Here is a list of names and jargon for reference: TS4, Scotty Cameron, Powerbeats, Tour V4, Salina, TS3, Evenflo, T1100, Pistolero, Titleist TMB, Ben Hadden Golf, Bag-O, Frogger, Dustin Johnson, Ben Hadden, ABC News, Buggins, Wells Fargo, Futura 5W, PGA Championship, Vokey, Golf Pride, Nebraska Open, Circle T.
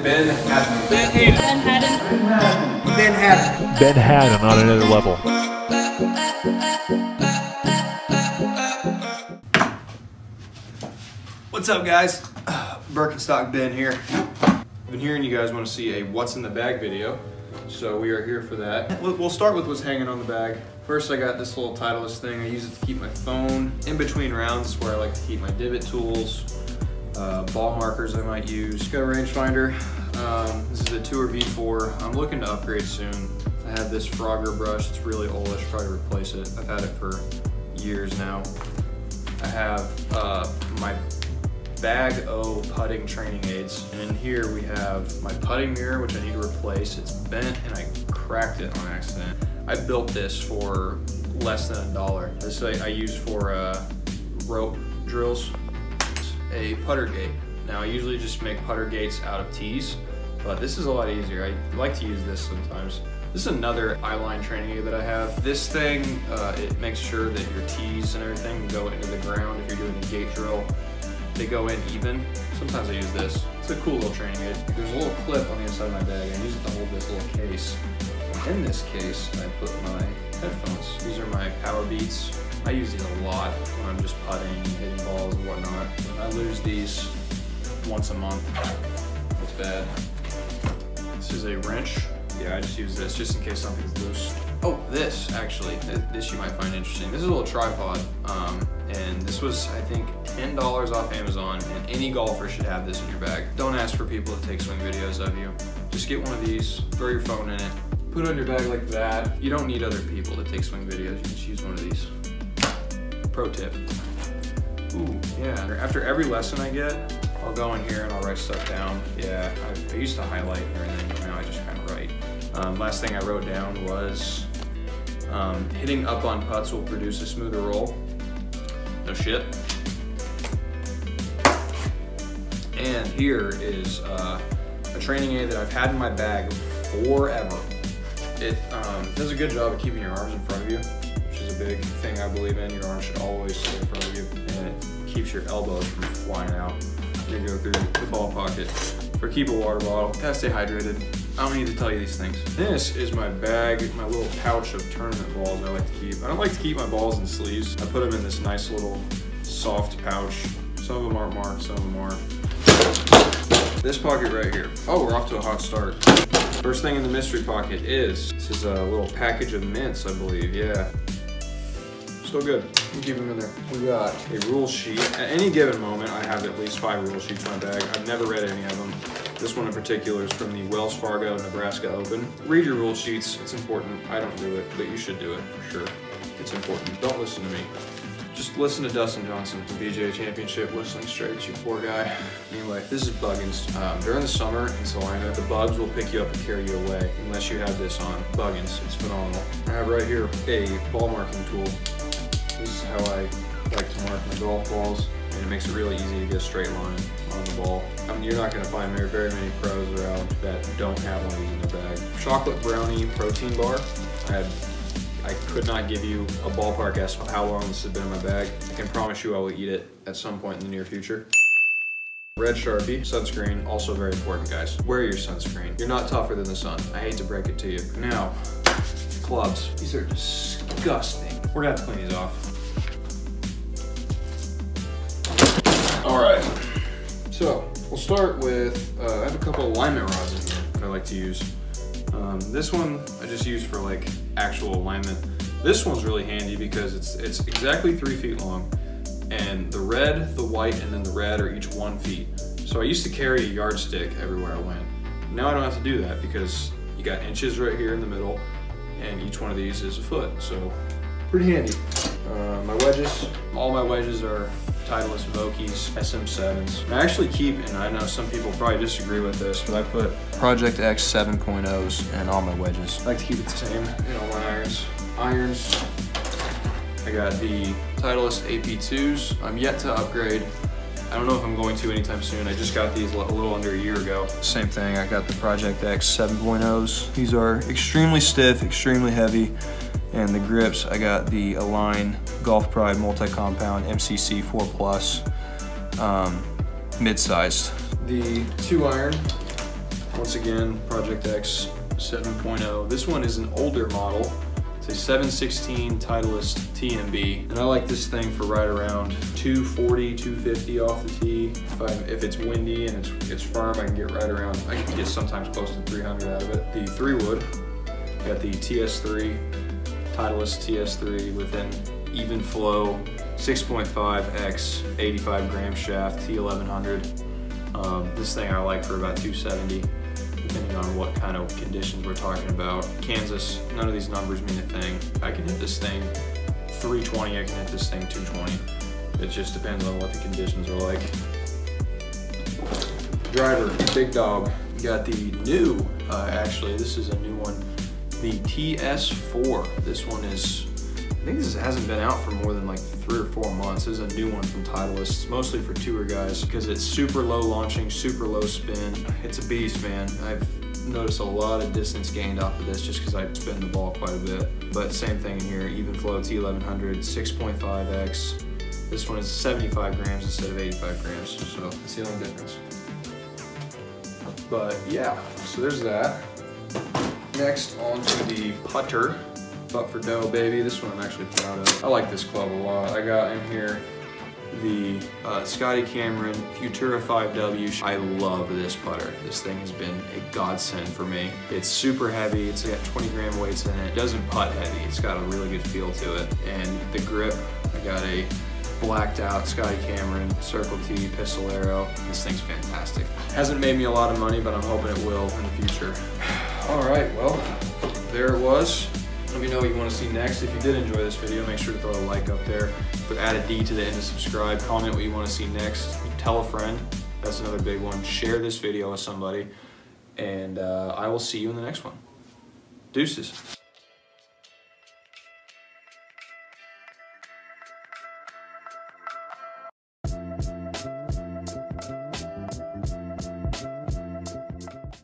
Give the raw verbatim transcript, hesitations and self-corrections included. Ben Hadden. Ben Hadden. Ben Hadden. Ben Hadden on another level. What's up, guys? Birkenstock Ben here. I've been hearing you guys want to see a what's in the bag video, so we are here for that. We'll start with what's hanging on the bag. First, I got this little Titleist thing. I use it to keep my phone in between rounds, where I like to keep my divot tools, Uh, ball markers I might use. Got a rangefinder. Um, this is a Tour V four. I'm looking to upgrade soon. I have this Frogger brush. It's really old. I should probably replace it. I've had it for years now. I have uh, my Bag-O putting training aids. And in here we have my putting mirror, which I need to replace. It's bent and I cracked it on accident. I built this for less than a dollar. This I, I use for uh, rope drills. A putter gate. Now I usually just make putter gates out of tees, but this is a lot easier. I like to use this sometimes. This is another eyeline training aid that I have. This thing, uh, it makes sure that your tees and everything go into the ground. If you're doing a gate drill, they go in even. Sometimes I use this. It's a cool little training aid. There's a little clip on the inside of my bag. I use it to hold this little case. In this case, I put my headphones. These are my Powerbeats. I use these a lot when I'm just putting, hitting balls and whatnot. I lose these once a month. That's bad. This is a wrench. Yeah, I just use this just in case something's loose. Oh, this actually, this you might find interesting. This is a little tripod, um, and this was, I think, ten dollars off Amazon, and any golfer should have this in your bag. Don't ask for people to take swing videos of you. Just get one of these, throw your phone in it, put it on your bag like that. You don't need other people to take swing videos. You just use one of these. Pro tip. Ooh, yeah. After every lesson I get, I'll go in here and I'll write stuff down. Yeah, I, I used to highlight and everything, but now I just kind of write. Um, last thing I wrote down was um, hitting up on putts will produce a smoother roll. No shit. And here is uh, a training aid that I've had in my bag forever. It um, does a good job of keeping your arms in front of you. Big thing I believe in. Your arm should always stay in front of you, and it keeps your elbows from flying out. You go through the ball pocket. Or keep a water bottle. Gotta stay hydrated. I don't need to tell you these things. This is my bag, my little pouch of tournament balls I like to keep. I don't like to keep my balls in sleeves. I put them in this nice little soft pouch. Some of them aren't marked, some of them are. This pocket right here. Oh, we're off to a hot start. First thing in the mystery pocket is, this is a little package of mints, I believe, yeah. So good. We keep them in there. We got a rule sheet. At any given moment, I have at least five rule sheets in my bag. I've never read any of them. This one in particular is from the Wells Fargo, Nebraska Open. Read your rule sheets. It's important. I don't do it, but you should do it for sure. It's important. Don't listen to me. Just listen to Dustin Johnson at the P G A Championship, whistling straight at you, poor guy. Anyway, this is Buggins. Um, during the summer in Salina, the bugs will pick you up and carry you away unless you have this on. Buggins, it's phenomenal. I have right here a ball marking tool. This is how I like to mark my golf balls, and it makes it really easy to get a straight line on the ball. I mean, you're not going to find very many pros around that don't have one of these in their bag. Chocolate brownie protein bar. I had, I could not give you a ballpark guess of how long this has been in my bag. I can promise you I will eat it at some point in the near future. Red Sharpie, sunscreen, also very important, guys. Wear your sunscreen. You're not tougher than the sun. I hate to break it to you. Now, clubs. These are disgusting. We're gonna have to clean these off. All right, so we'll start with, uh, I have a couple alignment rods in here that I like to use. Um, this one I just use for like actual alignment. This one's really handy because it's, it's exactly three feet long, and the red, the white, and then the red are each one feet. So I used to carry a yardstick everywhere I went. Now I don't have to do that because you got inches right here in the middle, and each one of these is a foot. So pretty handy. Uh, my wedges, all my wedges are Titleist Vokey's, S M sevens. I actually keep, and I know some people probably disagree with this, but I put Project X seven point ohs in all my wedges. I like to keep it the same in all my irons. Irons, I got the Titleist A P twos. I'm yet to upgrade. I don't know if I'm going to anytime soon. I just got these a little under a year ago. Same thing, I got the Project X seven point ohs. These are extremely stiff, extremely heavy. And the grips, I got the Align Golf Pride multi-compound M C C four plus, um, mid-sized. The two iron, once again, Project X seven point oh. This one is an older model. It's a seven sixteen Titleist T M B, and I like this thing for right around two forty, two fifty off the tee. If, I, if it's windy and it's, it's firm, I can get right around, I can get sometimes close to three hundred out of it. The three wood, got the T S three, Titleist T S three with an Evenflo six point five by eighty-five gram shaft, T eleven hundred. Um, this thing I like for about two seventy. Depending on what kind of conditions we're talking about. Kansas, none of these numbers mean a thing. I can hit this thing three twenty, I can hit this thing two twenty. It just depends on what the conditions are like. Driver, big dog. We got the new, uh, actually, this is a new one, the T S four. This one is, I think this hasn't been out for more than like three or four months. This is a new one from Titleist. It's mostly for tour guys because it's super low launching, super low spin. It's a beast, man. I've noticed a lot of distance gained off of this just because I spin the ball quite a bit. But same thing in here, Evenflo T eleven hundred, six point five by. This one is seventy-five grams instead of eighty-five grams, so it's the only difference. But yeah, so there's that. Next, on to the putter. Up for dough, baby. This one I'm actually proud of. I like this club a lot. I got in here the uh, Scotty Cameron Futura five W. I love this putter. This thing has been a godsend for me. It's super heavy. It's got twenty gram weights in it. It doesn't putt heavy. It's got a really good feel to it. And the grip, I got a blacked out Scotty Cameron Circle T Pistolero. This thing's fantastic. Hasn't made me a lot of money, but I'm hoping it will in the future. All right, well, there it was. Let me know what you want to see next. If you did enjoy this video, make sure to throw a like up there. Add a D to the end to subscribe. Comment what you want to see next. Tell a friend. That's another big one. Share this video with somebody. And uh, I will see you in the next one. Deuces.